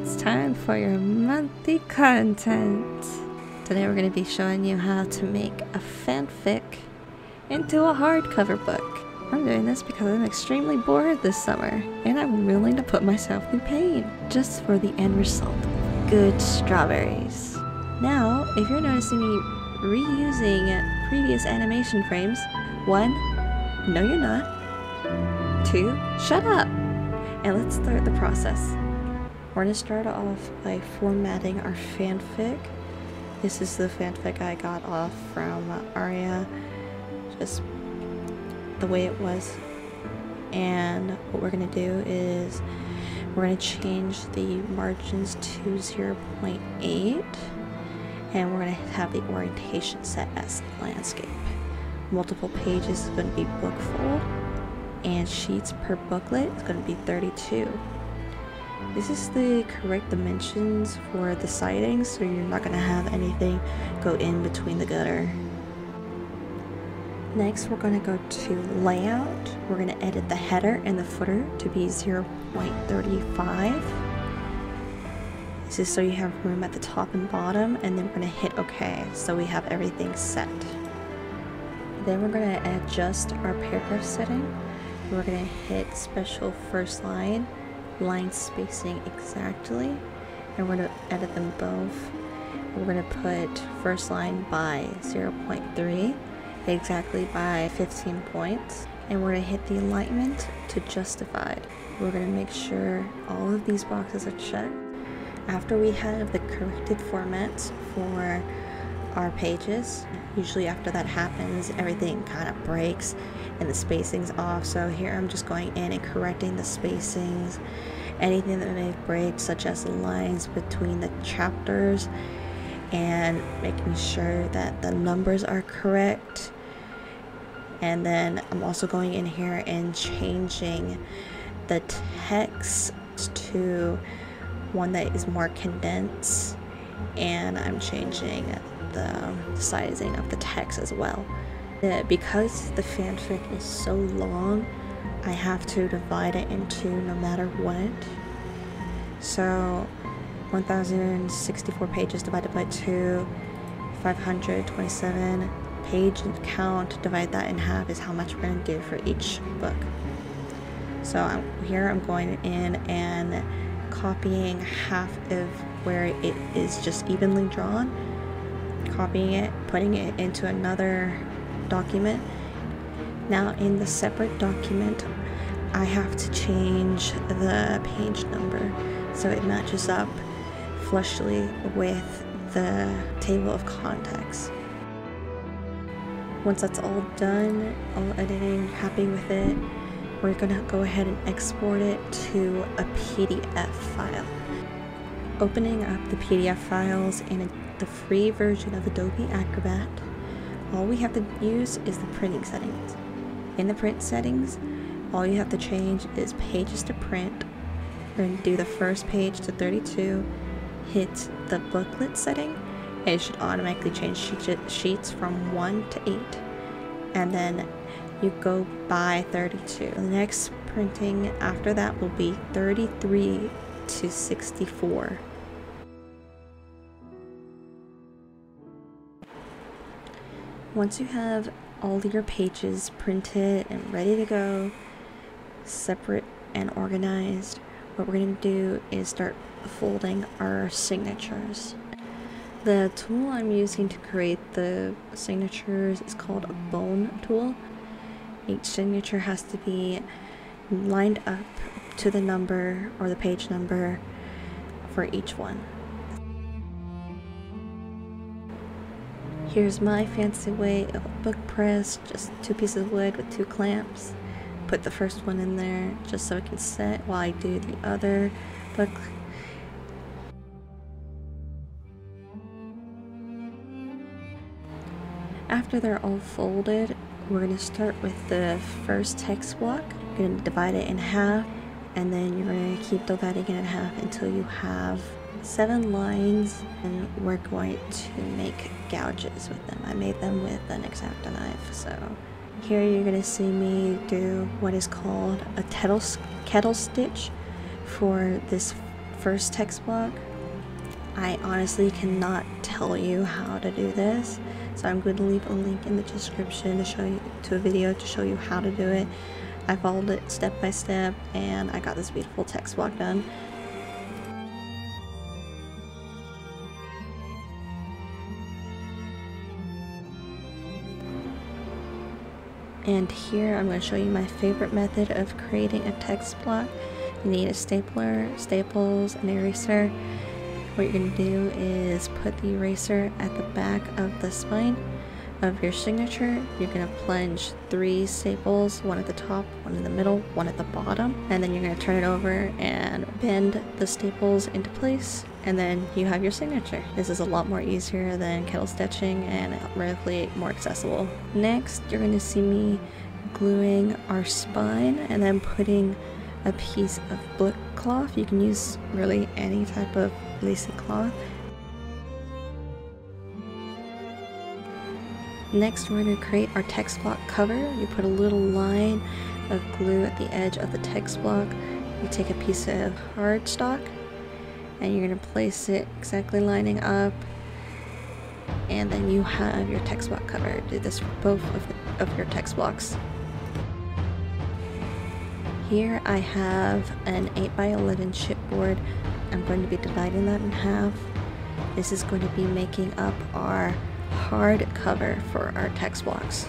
It's time for your monthly content. Today we're going to be showing you how to make a fanfic into a hardcover book. I'm doing this because I'm extremely bored this summer, and I'm willing to put myself in pain just for the end result. Good strawberries. Now, if you're noticing me reusing previous animation frames, 1. No you're not. 2. Shut up! And let's start the process. We're gonna start off by formatting our fanfic. This is the fanfic I got off from Aria. Just the way it was, and what we're gonna do is we're gonna change the margins to 0.8, and we're gonna have the orientation set as landscape. Multiple pages is gonna be bookfold, and sheets per booklet is gonna be 32. This is the correct dimensions for the siding, so you're not gonna have anything go in between the gutter. Next, we're going to go to layout. We're going to edit the header and the footer to be 0.35. This is so you have room at the top and bottom, and then we're going to hit OK, so we have everything set. Then we're going to adjust our paragraph setting. We're going to hit special first line, line spacing exactly, and we're going to edit them both. We're going to put first line by 0.3. exactly by 15 points, and we're going to hit the alignment to justified. We're going to make sure all of these boxes are checked. After we have the corrected formats for our pages, usually after that happens everything kind of breaks and the spacing's off, so here I'm just going in and correcting the spacings, anything that may break, such as the lines between the chapters, and making sure that the numbers are correct. And then I'm also going in here and changing the text to one that is more condensed, and I'm changing the sizing of the text as well. Because the fanfic is so long, I have to divide it into no matter what. So 1064 pages divided by 2, 527 page count, divide that in half is how much we're going to do for each book. So I'm going in and copying half of where it is just evenly drawn, copying it, putting it into another document. Now in the separate document, I have to change the page number so it matches up fleshly with the table of contents. Once that's all done, all editing, happy with it, we're gonna go ahead and export it to a PDF file. Opening up the PDF files in the free version of Adobe Acrobat, all we have to use is the printing settings. In the print settings, all you have to change is pages to print. We're gonna do the first page to 32. Hit the booklet setting, and it should automatically change sheets from 1 to 8, and then you go by 32. The next printing after that will be 33 to 64. Once you have all your pages printed and ready to go, separate and organized, what we're going to do is start folding our signatures. The tool I'm using to create the signatures is called a bone tool. Each signature has to be lined up to the number or the page number for each one. Here's my fancy way of a book press, just 2 pieces of wood with 2 clamps. Put the first one in there just so it can set while I do the other book. After they're all folded, we're going to start with the first text block. You're going to divide it in half, and then you're going to keep dividing it in half until you have 7 lines, and we're going to make gouges with them. I made them with an Xacto knife, so. Here you're going to see me do what is called a kettle stitch for this first text block. I honestly cannot tell you how to do this, so I'm going to leave a link in the description to show you to a video to show you how to do it. I followed it step by step and I got this beautiful text block done. And here I'm going to show you my favorite method of creating a text block. You need a stapler, staples, an eraser. What you're going to do is put the eraser at the back of the spine of your signature. You're going to plunge 3 staples, one at the top, one in the middle, one at the bottom, and then you're going to turn it over and bend the staples into place, and then you have your signature. This is a lot more easier than kettle stitching and relatively more accessible. Next, you're going to see me gluing our spine and then putting a piece of book cloth. You can use really any type of lacy cloth. Next, we're going to create our text block cover. You put a little line of glue at the edge of the text block. You take a piece of cardstock and you're going to place it exactly lining up, and then you have your text block cover. Do this for both of your text blocks. Here I have an 8x11 chipboard. I'm going to be dividing that in half. This is going to be making up our hard cover for our text blocks.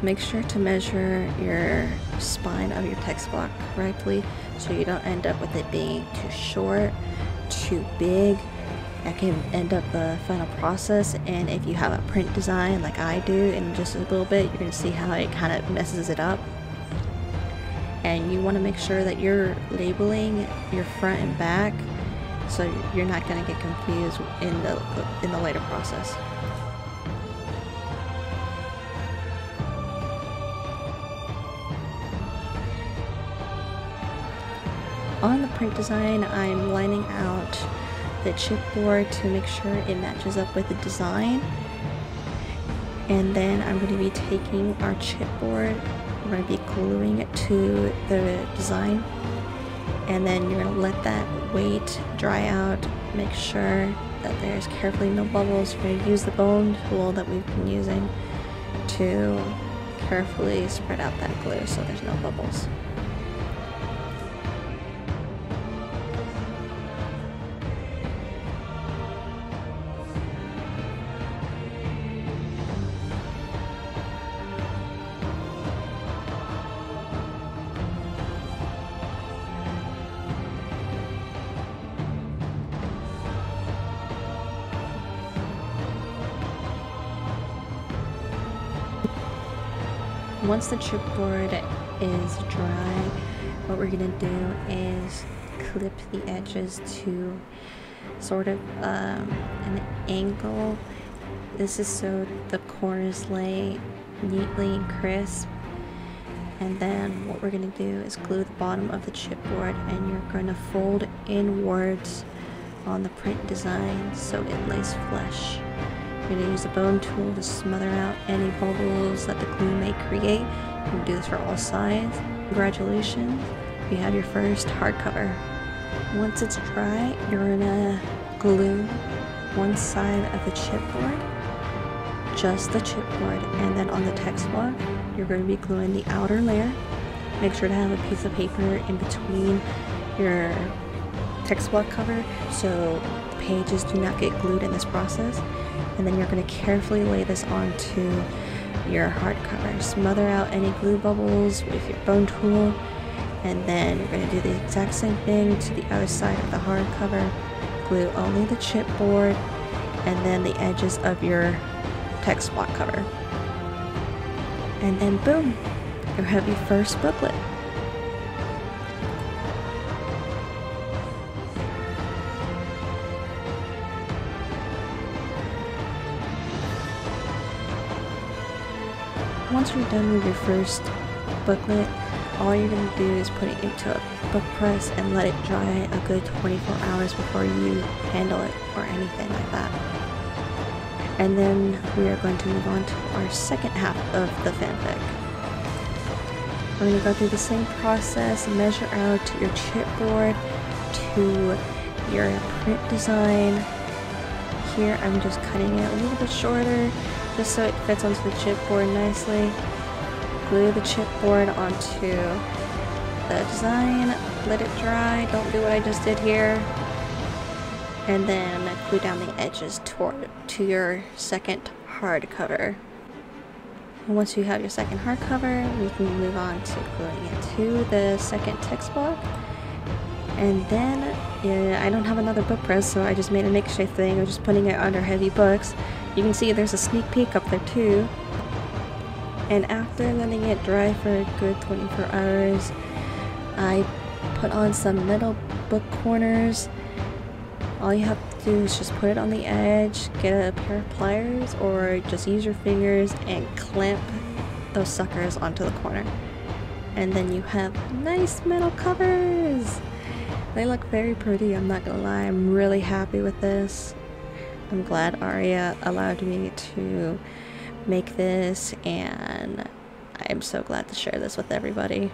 Make sure to measure your spine of your text block correctly so you don't end up with it being too short, too big. That can end up the final process, and if you have a print design like I do in just a little bit, you're going to see how it kind of messes it up. And you want to make sure that you're labeling your front and back so you're not going to get confused in the later process. On the print design, I'm lining out the chipboard to make sure it matches up with the design, and then I'm going to be taking our chipboard. We're going to be gluing it to the design, and then you're going to let that weight dry out. Make sure that there's carefully no bubbles. You're going to use the bone tool that we've been using to carefully spread out that glue so there's no bubbles. Once the chipboard is dry, what we're going to do is clip the edges to sort of an angle. This is so the corners lay neatly and crisp. And then what we're going to do is glue the bottom of the chipboard, and you're going to fold inwards on the print design so it lays flush. You're going to use the bone tool to smother out any bubbles that the glue may create. You can do this for all sides. Congratulations, you have your first hardcover. Once it's dry, you're going to glue one side of the chipboard, just the chipboard, and then on the text block, you're going to be gluing the outer layer. Make sure to have a piece of paper in between your text block cover so pages do not get glued in this process. And then you're going to carefully lay this onto your hardcover. Smother out any glue bubbles with your bone tool, and then you're going to do the exact same thing to the other side of the hardcover. Glue only the chipboard and then the edges of your text block cover. And then boom! You have your first booklet. Once you're done with your first booklet, all you're going to do is put it into a book press and let it dry a good 24 hours before you handle it or anything like that. And then we are going to move on to our second half of the fanfic. We're going to go through the same process, measure out your chipboard to your print design. Here I'm just cutting it a little bit shorter just so it fits onto the chipboard nicely. Glue the chipboard onto the design, let it dry, don't do what I just did here, and then glue down the edges to your second hardcover. And once you have your second hardcover, you can move on to gluing it to the second text block. And then, yeah, I don't have another book press, so I just made a makeshift thing. I'm just putting it under heavy books. You can see there's a sneak peek up there too. And after letting it dry for a good 24 hours, I put on some metal book corners. All you have to do is just put it on the edge, get a pair of pliers, or just use your fingers and clamp those suckers onto the corner. And then you have nice metal covers! They look very pretty, I'm not gonna lie, I'm really happy with this. I'm glad Aria allowed me to make this, and I'm so glad to share this with everybody.